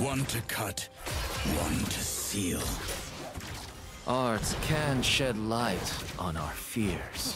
One to cut, one to seal. Arts can shed light on our fears.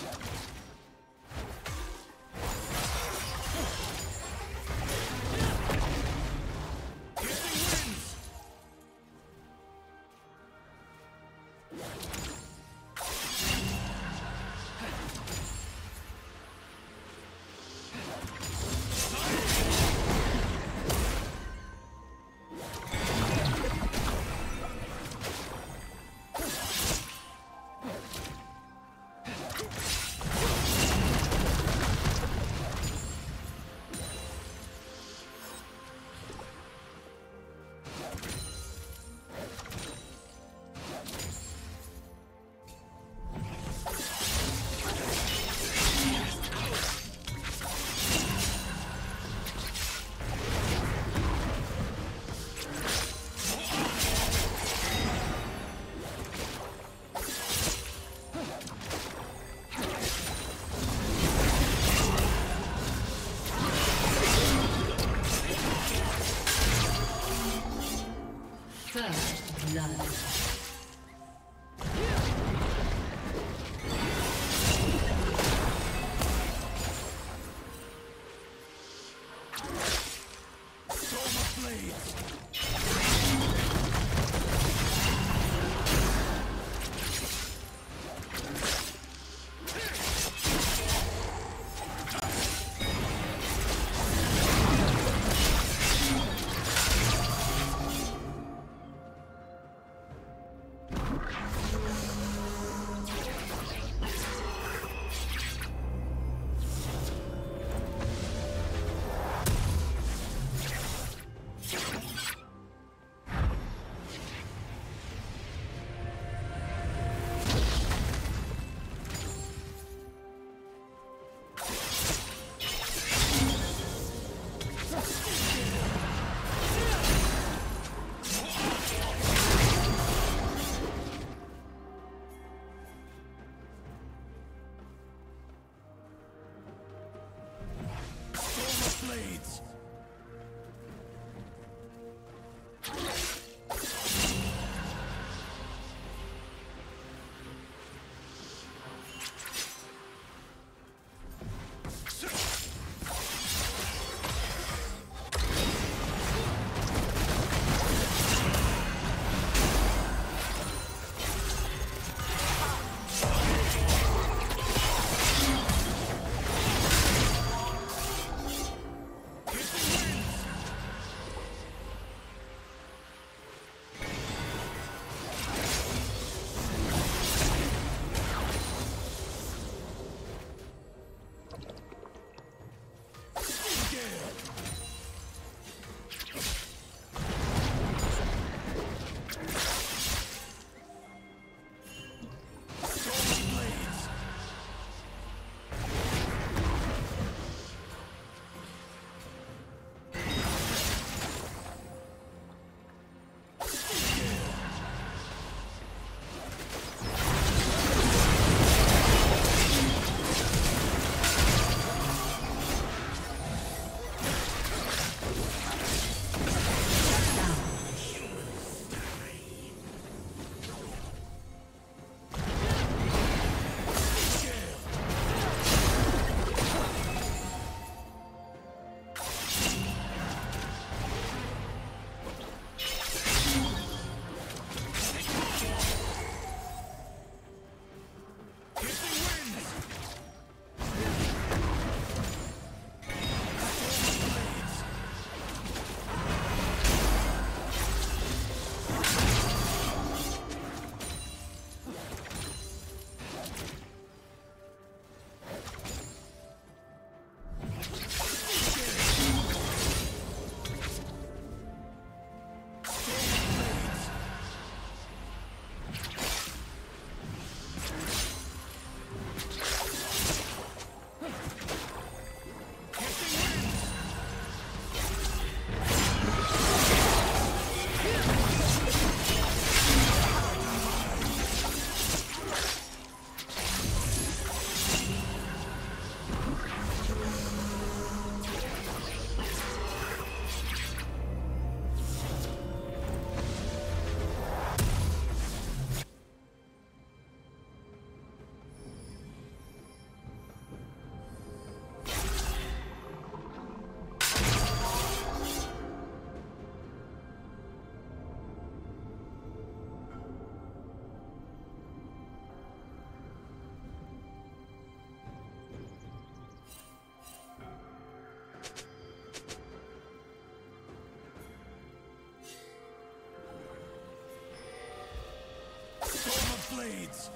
blades.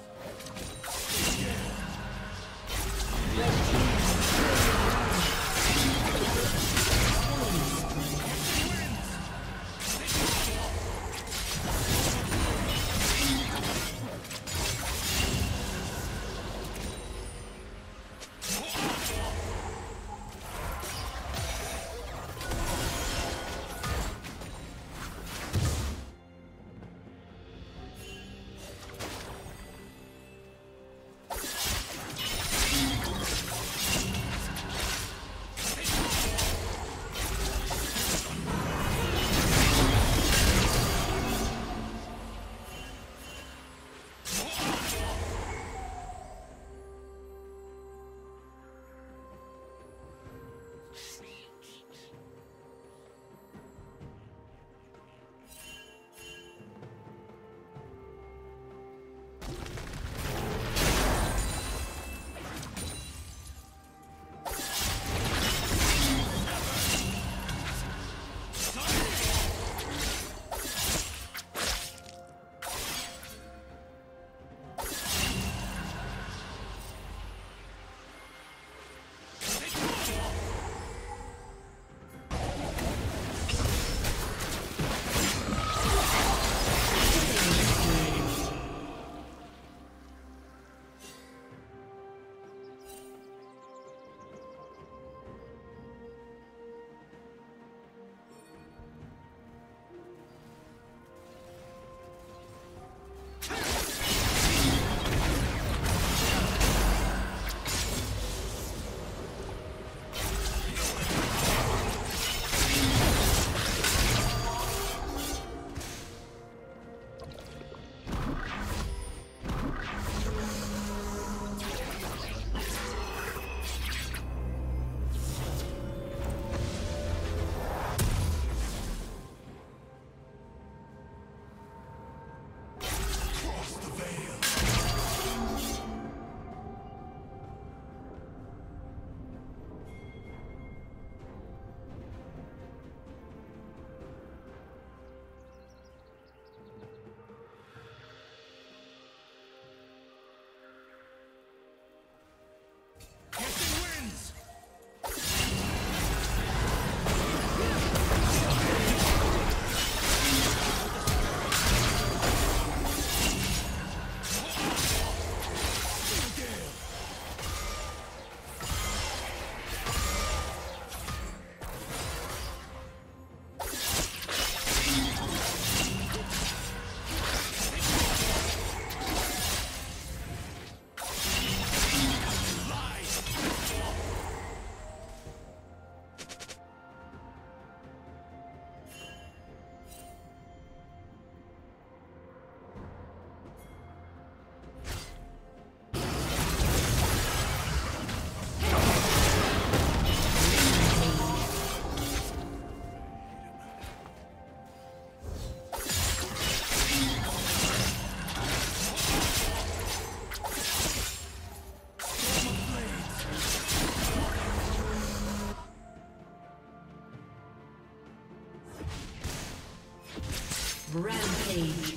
Rampage.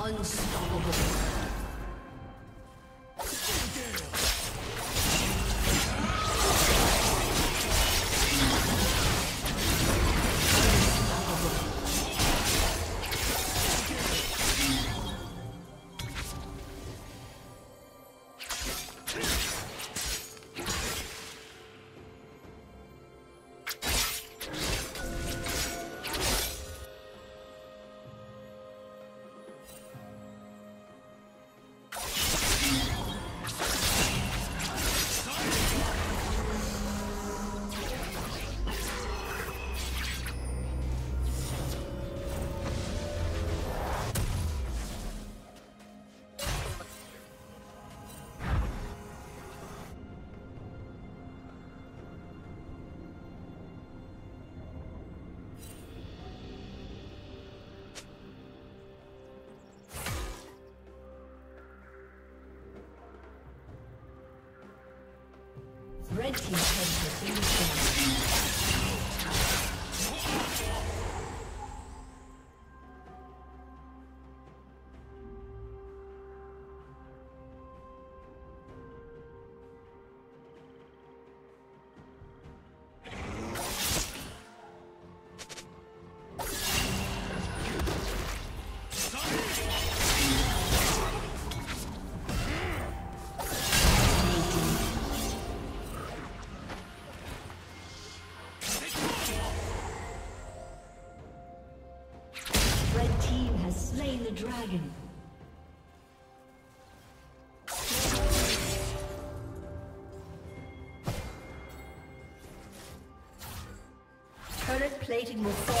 Unstoppable. Dragon. Turret plating will fall.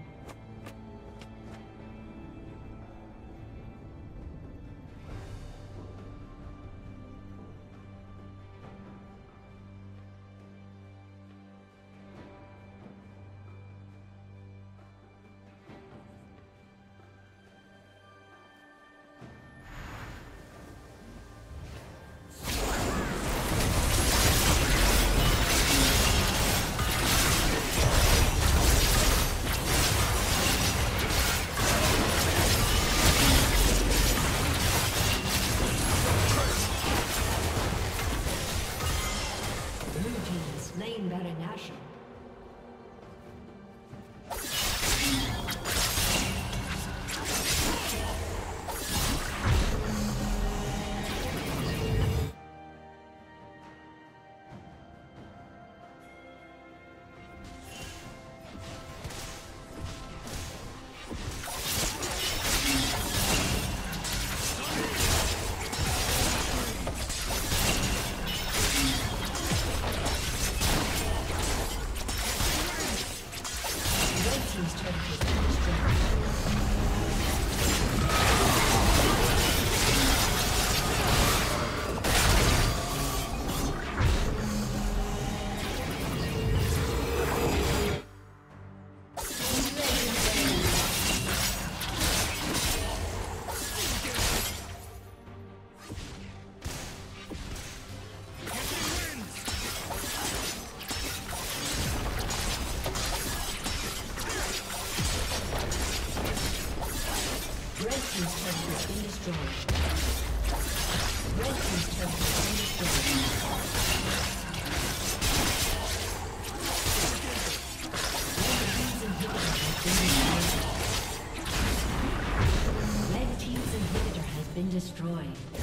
Destroyed.